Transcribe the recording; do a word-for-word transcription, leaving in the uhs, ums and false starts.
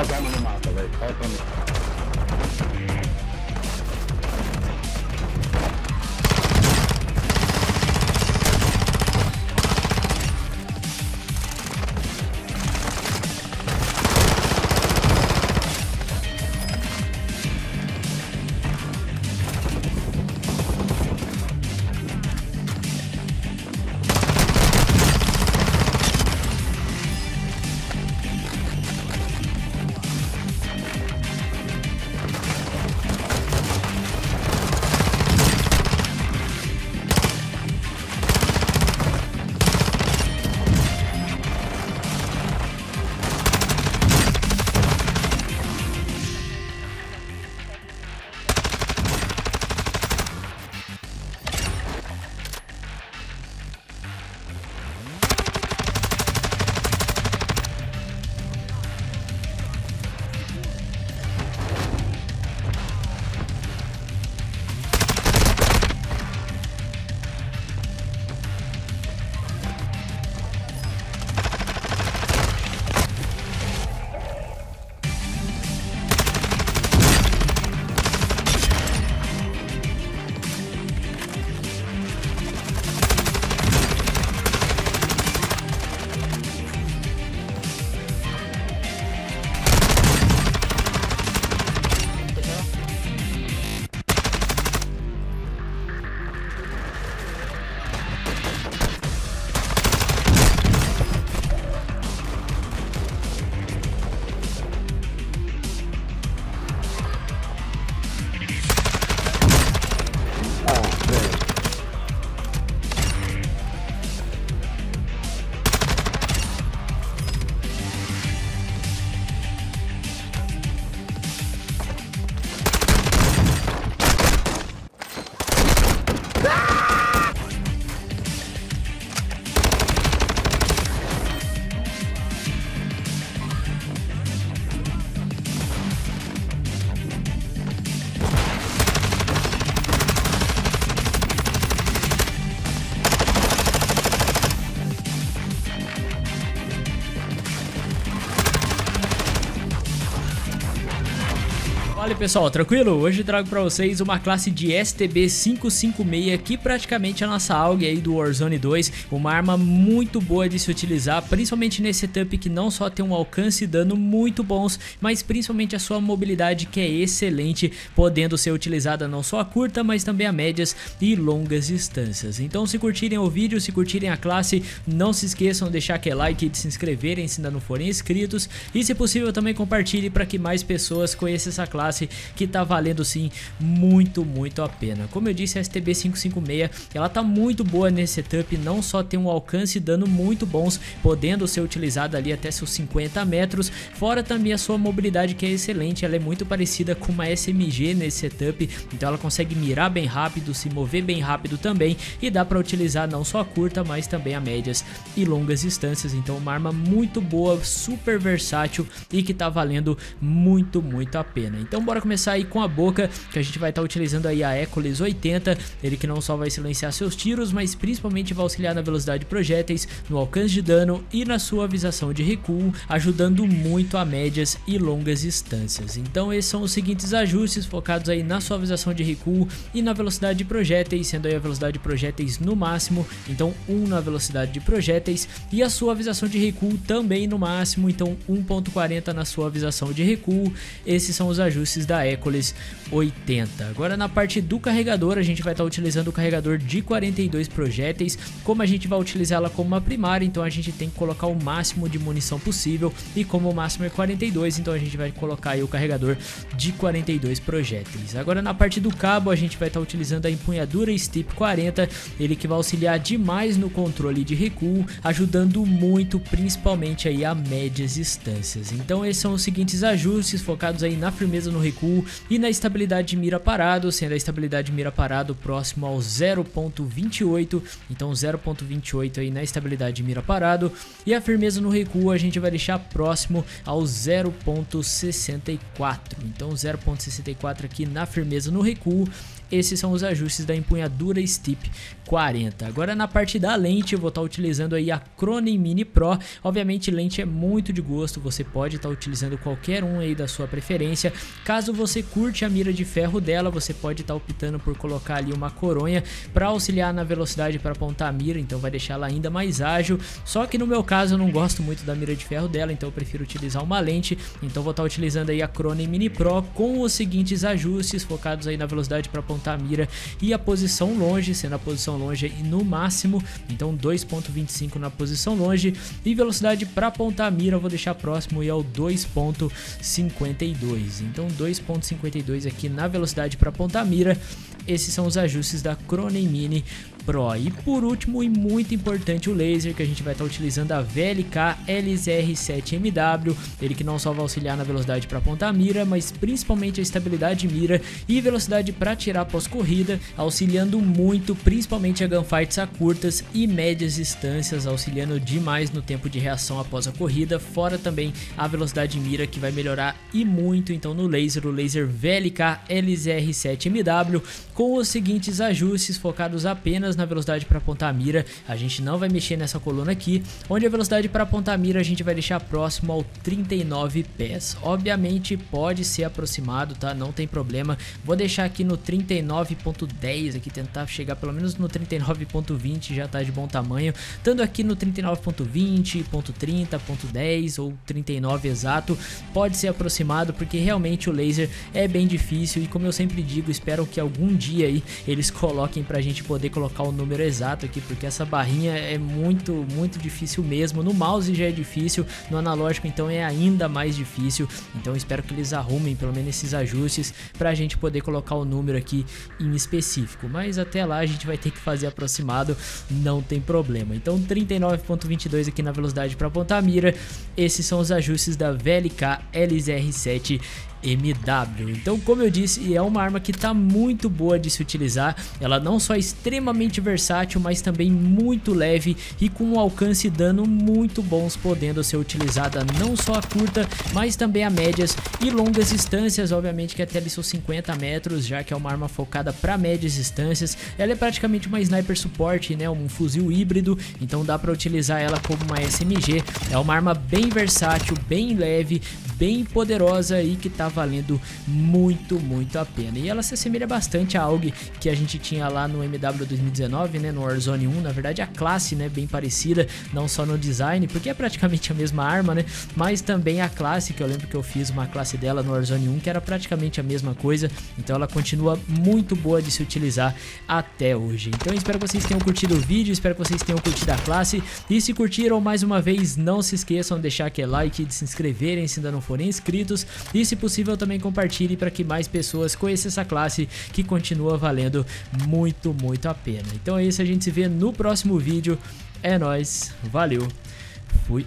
essas armas no mapa, velho. Olha pra Fala pessoal, tranquilo? Hoje trago pra vocês uma classe de S T B quinhentos e cinquenta e seis, que praticamente é a nossa A U G aí do Warzone dois, uma arma muito boa de se utilizar, principalmente nesse setup que não só tem um alcance e dano muito bons, mas principalmente a sua mobilidade, que é excelente, podendo ser utilizada não só a curta, mas também a médias e longas distâncias. Então, se curtirem o vídeo, se curtirem a classe, não se esqueçam de deixar aquele like e de se inscreverem se ainda não forem inscritos, e se possível também compartilhe para que mais pessoas conheçam essa classe, que tá valendo sim muito, muito a pena. Como eu disse, a S T B quinhentos e cinquenta e seis, ela tá muito boa nesse setup, não só tem um alcance e dano muito bons, podendo ser utilizada ali até seus cinquenta metros, fora também a sua mobilidade, que é excelente. Ela é muito parecida com uma S M G nesse setup, então ela consegue mirar bem rápido, se mover bem rápido também, e dá para utilizar não só a curta, mas também a médias e longas distâncias. Então uma arma muito boa, super versátil e que tá valendo muito, muito a pena. Então Então bora começar aí com a boca, que a gente vai estar tá utilizando aí a Echoes oitenta, ele que não só vai silenciar seus tiros, mas principalmente vai auxiliar na velocidade de projéteis, no alcance de dano e na suavização de recuo, ajudando muito a médias e longas distâncias. Então esses são os seguintes ajustes focados aí na suavização de recuo e na velocidade de projéteis, sendo aí a velocidade de projéteis no máximo, então um na velocidade de projéteis, e a suavização de recuo também no máximo, então um ponto quarenta na suavização de recuo. Esses são os ajustes da Echoes oitenta. Agora na parte do carregador, a gente vai estar utilizando o carregador de quarenta e dois projéteis. Como a gente vai utilizar ela como uma primária, então a gente tem que colocar o máximo de munição possível, e como o máximo é quarenta e dois, então a gente vai colocar aí o carregador de quarenta e dois projéteis. Agora na parte do cabo, a gente vai estar utilizando a empunhadura Steep quarenta, ele que vai auxiliar demais no controle de recuo, ajudando muito principalmente aí a médias distâncias. Então esses são os seguintes ajustes focados aí na firmeza no no recuo e na estabilidade de mira parado, sendo a estabilidade de mira parado próximo ao zero ponto vinte e oito, então zero ponto vinte e oito aí na estabilidade de mira parado, e a firmeza no recuo a gente vai deixar próximo ao zero ponto sessenta e quatro, então zero ponto sessenta e quatro aqui na firmeza no recuo. Esses são os ajustes da empunhadura Steep quarenta. Agora na parte da lente eu vou estar utilizando aí a Cronen Mini Pro. Obviamente lente é muito de gosto, você pode estar utilizando qualquer um aí da sua preferência. Caso você curte a mira de ferro dela, você pode estar optando por colocar ali uma coronha para auxiliar na velocidade para apontar a mira, então vai deixar ela ainda mais ágil. Só que no meu caso eu não gosto muito da mira de ferro dela, então eu prefiro utilizar uma lente. Então vou estar utilizando aí a Cronen Mini Pro com os seguintes ajustes focados aí na velocidade para apontar a mira e a posição longe, sendo a posição longe no máximo, então dois ponto vinte e cinco na posição longe, e velocidade para apontar a mira eu vou deixar próximo e ao dois ponto cinquenta e dois, então dois ponto cinquenta e dois aqui na velocidade para apontar a mira. Esses são os ajustes da Cronen Mini Pro. E por último e muito importante, o laser, que a gente vai estar utilizando a V L K L Z R sete M W, ele que não só vai auxiliar na velocidade para apontar a mira, mas principalmente a estabilidade de mira e velocidade para tirar pós-corrida, auxiliando muito principalmente a gunfights a curtas e médias distâncias, auxiliando demais no tempo de reação após a corrida, fora também a velocidade de mira que vai melhorar e muito. Então no laser, o laser V L K L Z R sete M W com os seguintes ajustes focados apenas na velocidade para apontar a mira. A gente não vai mexer nessa coluna aqui, onde a velocidade para apontar a mira a gente vai deixar próximo ao trinta e nove pés. Obviamente pode ser aproximado, tá? Não tem problema. Vou deixar aqui no trinta e nove ponto dez, aqui tentar chegar pelo menos no trinta e nove ponto vinte, já tá de bom tamanho. Tanto aqui no trinta e nove ponto vinte, ponto trinta, ponto dez ou trinta e nove exato, pode ser aproximado, porque realmente o laser é bem difícil e, como eu sempre digo, espero que algum dia dia aí eles coloquem pra gente poder colocar o número exato aqui, porque essa barrinha é muito, muito difícil mesmo. No mouse já é difícil, no analógico então é ainda mais difícil. Então espero que eles arrumem pelo menos esses ajustes pra gente poder colocar o número aqui em específico, mas até lá a gente vai ter que fazer aproximado, não tem problema. Então trinta e nove ponto vinte e dois aqui na velocidade pra apontar a mira. Esses são os ajustes da V L K L Z R sete M W. Então, como eu disse, é uma arma que tá muito boa de se utilizar. Ela não só é extremamente versátil, mas também muito leve e com um alcance e dano muito bons, podendo ser utilizada não só a curta, mas também a médias e longas distâncias. Obviamente que até ali são cinquenta metros, já que é uma arma focada para médias distâncias. Ela é praticamente uma sniper suporte, né? Um fuzil híbrido, então dá para utilizar ela como uma S M G. É uma arma bem versátil, bem leve, bem poderosa e que tá valendo muito, muito a pena. E ela se assemelha bastante à A U G que a gente tinha lá no M W dois mil e dezenove, né, no Warzone um. Na verdade a classe, né, bem parecida, não só no design, porque é praticamente a mesma arma, né, mas também a classe, que eu lembro que eu fiz uma classe dela no Warzone um que era praticamente a mesma coisa. Então ela continua muito boa de se utilizar até hoje. Então espero que vocês tenham curtido o vídeo, espero que vocês tenham curtido a classe, e se curtiram, mais uma vez, não se esqueçam de deixar aquele like, de se inscreverem se ainda não forem inscritos, e se possível também compartilhe para que mais pessoas conheçam essa classe que continua valendo muito, muito a pena. Então é isso, a gente se vê no próximo vídeo. É nóis, valeu, fui!